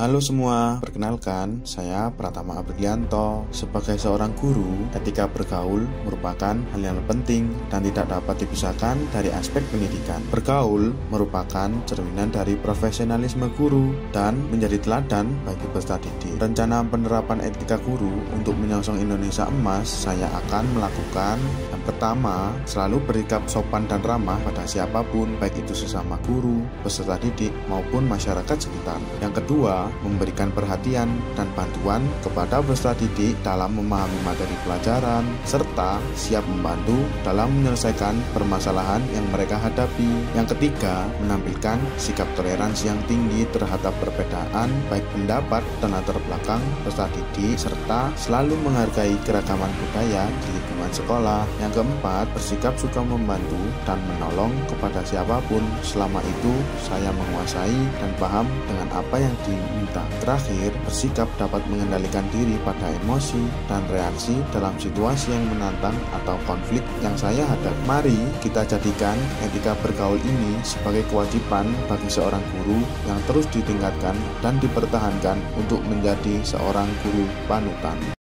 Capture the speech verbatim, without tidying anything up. Halo semua, perkenalkan saya Pratama Aprilianto. Sebagai seorang guru, etika bergaul merupakan hal yang penting dan tidak dapat dipisahkan dari aspek pendidikan. Bergaul merupakan cerminan dari profesionalisme guru dan menjadi teladan bagi peserta didik. Rencana penerapan etika guru untuk menyongsong Indonesia emas, saya akan melakukan yang pertama, selalu bersikap sopan dan ramah pada siapapun, baik itu sesama guru, peserta didik maupun masyarakat sekitar. Yang kedua, memberikan perhatian dan bantuan kepada peserta didik dalam memahami materi pelajaran, serta siap membantu dalam menyelesaikan permasalahan yang mereka hadapi. Yang ketiga, menampilkan sikap toleransi yang tinggi terhadap perbedaan, baik pendapat dan latar belakang peserta didik, serta selalu menghargai keragaman budaya di lingkungan sekolah. Yang keempat, bersikap suka membantu dan menolong kepada siapapun, selama itu saya menguasai dan paham dengan apa yang diminta. Terakhir, bersikap dapat mengendalikan diri pada emosi dan reaksi dalam situasi yang menantang atau konflik yang saya hadapi. Mari kita jadikan etika bergaul ini sebagai kewajiban bagi seorang guru yang terus ditingkatkan dan dipertahankan untuk menjadi seorang guru panutan.